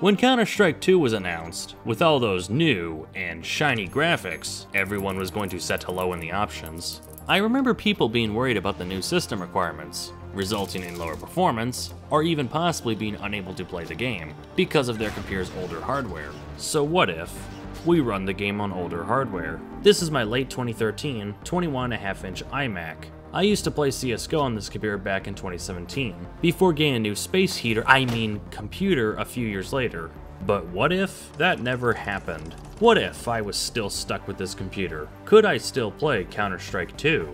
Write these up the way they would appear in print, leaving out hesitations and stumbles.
When Counter-Strike 2 was announced, with all those new and shiny graphics, everyone was going to set to low in the options. I remember people being worried about the new system requirements, resulting in lower performance, or even possibly being unable to play the game because of their computer's older hardware. So what if we run the game on older hardware? This is my late 2013 21.5-inch iMac. I used to play CSGO on this computer back in 2017, before getting a new computer a few years later. But what if that never happened? What if I was still stuck with this computer? Could I still play Counter-Strike 2?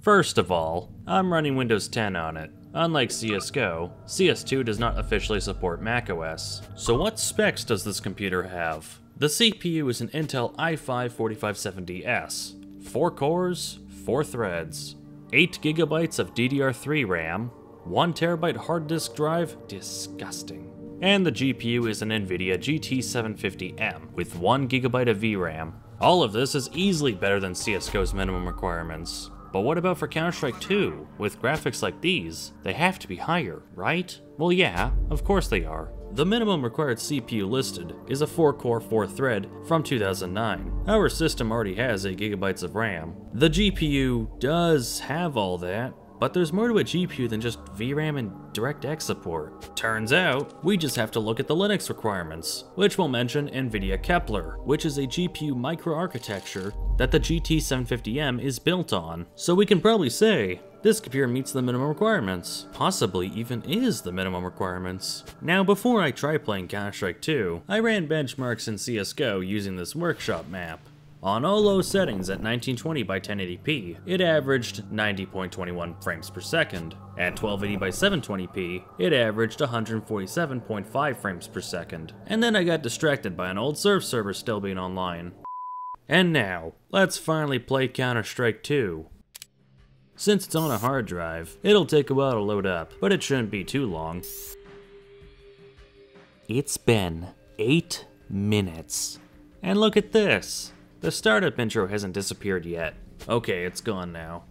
First of all, I'm running Windows 10 on it. Unlike CSGO, CS2 does not officially support macOS. So what specs does this computer have? The CPU is an Intel i5-4570S, 4 cores, 4 threads, 8 GB of DDR3 RAM, 1 TB hard disk drive, disgusting. And the GPU is an NVIDIA GT750M with 1 GB of VRAM. All of this is easily better than CSGO's minimum requirements. But what about for Counter-Strike 2? With graphics like these, they have to be higher, right? Well yeah, of course they are. The minimum required CPU listed is a 4-core, 4-thread from 2009. Our system already has 8 GB of RAM. The GPU does have all that, but there's more to a GPU than just VRAM and DirectX support. Turns out, we just have to look at the Linux requirements, which will mention NVIDIA Kepler, which is a GPU microarchitecture that the GT750M is built on. So we can probably say, this computer meets the minimum requirements, possibly even is the minimum requirements. Now before I try playing Counter-Strike 2, I ran benchmarks in CSGO using this workshop map. On all low settings at 1920x1080p, it averaged 90.21 frames per second. At 1280x720p, it averaged 147.5 frames per second. And then I got distracted by an old server still being online. And now, let's finally play Counter-Strike 2. Since it's on a hard drive, it'll take a while to load up, but it shouldn't be too long. It's been 8 minutes. And look at this! The startup intro hasn't disappeared yet. Okay, it's gone now.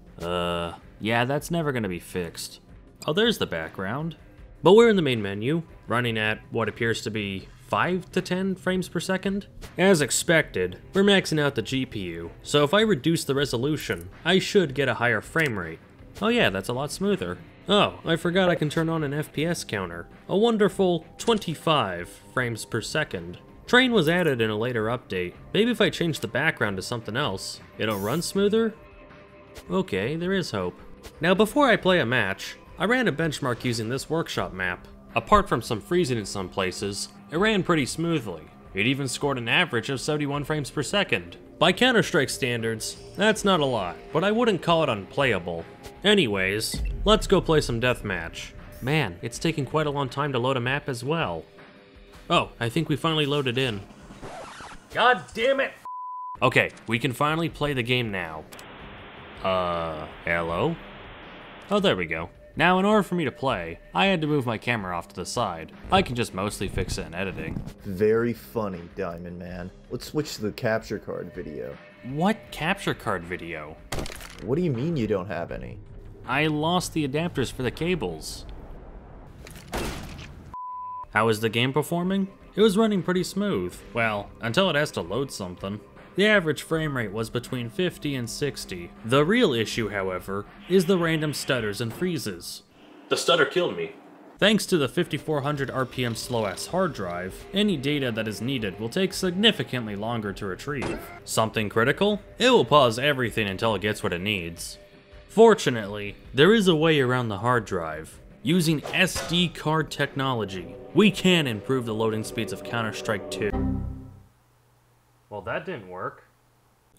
Yeah, that's never gonna be fixed. Oh, there's the background. But we're in the main menu, running at what appears to be 5 to 10 frames per second? As expected, we're maxing out the GPU, so if I reduce the resolution, I should get a higher frame rate. Oh yeah, that's a lot smoother. Oh, I forgot I can turn on an FPS counter. A wonderful 25 frames per second. Train was added in a later update. Maybe if I change the background to something else, it'll run smoother? Okay, there is hope. Now before I play a match, I ran a benchmark using this workshop map. Apart from some freezing in some places, it ran pretty smoothly. It even scored an average of 71 frames per second. By Counter-Strike standards, that's not a lot, but I wouldn't call it unplayable. Anyways, let's go play some Deathmatch. Man, it's taking quite a long time to load a map as well. Oh, I think we finally loaded in. God damn it! Okay, we can finally play the game now. Hello? Oh, there we go. Now, in order for me to play, I had to move my camera off to the side. I can just mostly fix it in editing. Very funny, Diamond Man. Let's switch to the capture card video. What capture card video? What do you mean you don't have any? I lost the adapters for the cables. How is the game performing? It was running pretty smooth. Well, until it has to load something. The average frame rate was between 50 and 60. The real issue, however, is the random stutters and freezes. The stutter killed me. Thanks to the 5400 RPM slow-ass hard drive, any data that is needed will take significantly longer to retrieve. Something critical? It will pause everything until it gets what it needs. Fortunately, there is a way around the hard drive. Using SD card technology, we can improve the loading speeds of Counter-Strike 2. Well, that didn't work.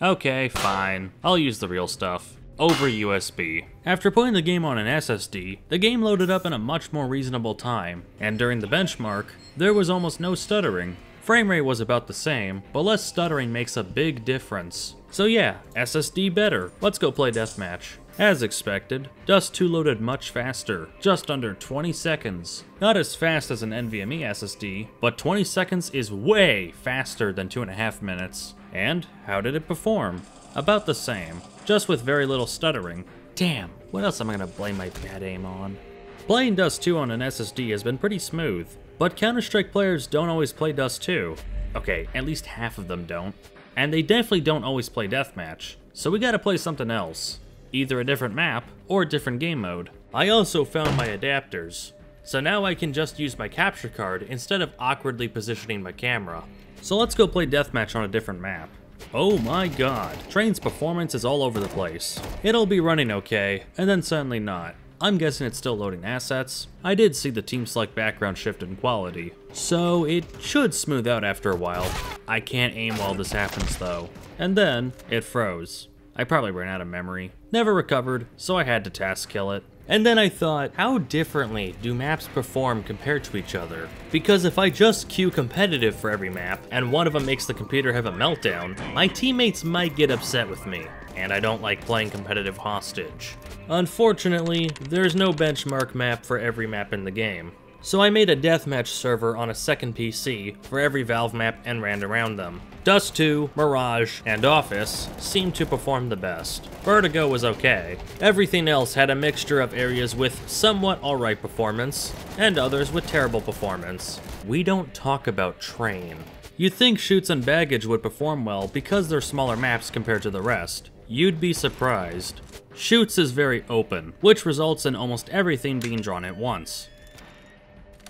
Okay, fine. I'll use the real stuff. Over USB. After putting the game on an SSD, the game loaded up in a much more reasonable time, and during the benchmark, there was almost no stuttering. Frame rate was about the same, but less stuttering makes a big difference. So yeah, SSD better. Let's go play Deathmatch. As expected, Dust 2 loaded much faster, just under 20 seconds. Not as fast as an NVMe SSD, but 20 seconds is way faster than 2.5 minutes. And how did it perform? About the same, just with very little stuttering. Damn, what else am I gonna blame my bad aim on? Playing Dust 2 on an SSD has been pretty smooth, but Counter-Strike players don't always play Dust 2. Okay, at least half of them don't. And they definitely don't always play Deathmatch, so we gotta play something else. Either a different map, or a different game mode. I also found my adapters, so now I can just use my capture card instead of awkwardly positioning my camera. So let's go play Deathmatch on a different map. Oh my god, Train's performance is all over the place. It'll be running okay, and then suddenly not. I'm guessing it's still loading assets. I did see the team select background shift in quality, so it should smooth out after a while. I can't aim while this happens though. And then, it froze. I probably ran out of memory. Never recovered, so I had to task kill it. And then I thought, how differently do maps perform compared to each other? Because if I just queue competitive for every map, and one of them makes the computer have a meltdown, my teammates might get upset with me, and I don't like playing competitive hostage. Unfortunately, there's no benchmark map for every map in the game. So I made a deathmatch server on a second PC for every Valve map and ran around them. Dust 2, Mirage, and Office seemed to perform the best. Vertigo was okay. Everything else had a mixture of areas with somewhat alright performance, and others with terrible performance. We don't talk about Train. You'd think Chutes and Baggage would perform well because they're smaller maps compared to the rest. You'd be surprised. Chutes is very open, which results in almost everything being drawn at once.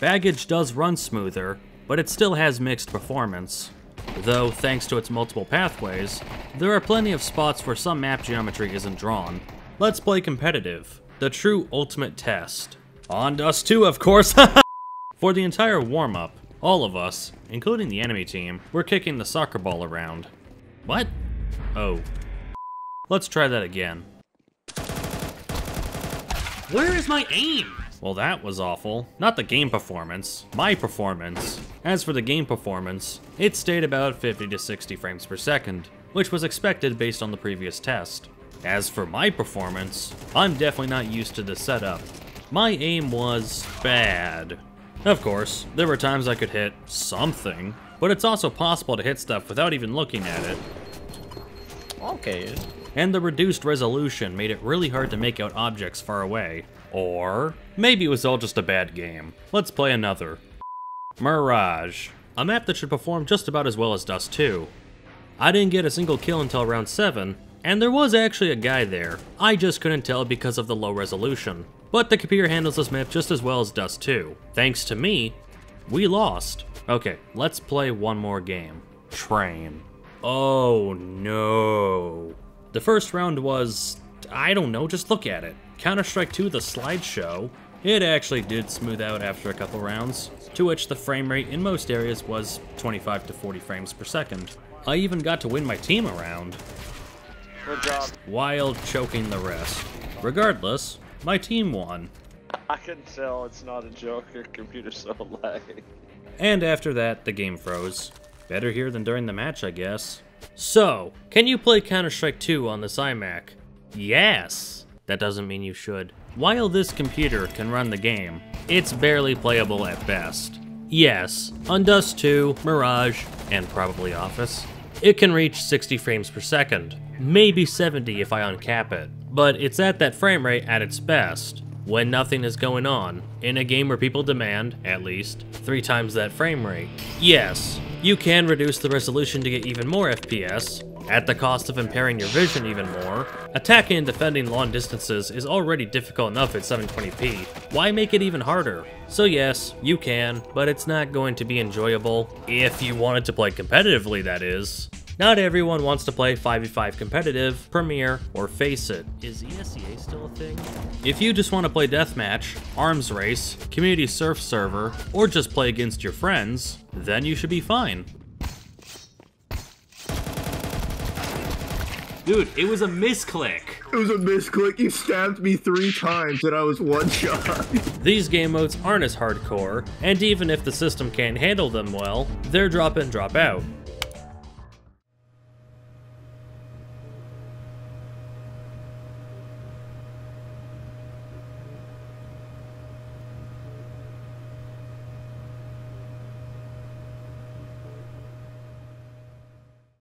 Baggage does run smoother, but it still has mixed performance. Though, thanks to its multiple pathways, there are plenty of spots where some map geometry isn't drawn. Let's play competitive, the true ultimate test. On Dust 2, of course! For the entire warm-up, all of us, including the enemy team, were kicking the soccer ball around. What? Oh. Let's try that again. Where is my aim? Well, that was awful. Not the game performance, my performance. As for the game performance, it stayed about 50 to 60 frames per second, which was expected based on the previous test. As for my performance, I'm definitely not used to this setup. My aim was bad. Of course, there were times I could hit something, but it's also possible to hit stuff without even looking at it. Okay. And the reduced resolution made it really hard to make out objects far away. Or maybe it was all just a bad game. Let's play another. Mirage, a map that should perform just about as well as Dust 2. I didn't get a single kill until round 7, and there was actually a guy there. I just couldn't tell because of the low resolution. But the computer handles this map just as well as Dust 2. Thanks to me, we lost. Okay, let's play one more game. Train. Oh no. The first round was, I don't know, just look at it. Counter-Strike 2, the slideshow, it actually did smooth out after a couple rounds, to which the frame rate in most areas was 25 to 40 frames per second. I even got to win my team around, good job, while choking the rest. Regardless, my team won. I can tell it's not a joke, your computer's so laggy. And after that, the game froze. Better here than during the match, I guess. So, can you play Counter-Strike 2 on this iMac? Yes! That doesn't mean you should. While this computer can run the game, it's barely playable at best. Yes, on Dust 2, Mirage, and probably Office, it can reach 60 frames per second, maybe 70 if I uncap it. But it's at that frame rate at its best, when nothing is going on, in a game where people demand, at least, 3 times that frame rate. Yes, you can reduce the resolution to get even more FPS, at the cost of impairing your vision even more. Attacking and defending long distances is already difficult enough at 720p. Why make it even harder? So yes, you can, but it's not going to be enjoyable. If you wanted to play competitively, that is. Not everyone wants to play 5v5 competitive, Premiere, or Face It. Is ESEA still a thing? If you just want to play Deathmatch, Arms Race, Community Surf Server, or just play against your friends, then you should be fine. Dude, it was a misclick. It was a misclick. You stabbed me 3 times and I was 1 shot. These game modes aren't as hardcore, and even if the system can't handle them well, they're drop in, drop out.